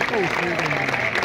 Hold on.